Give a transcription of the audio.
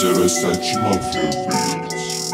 till I set you up for beats.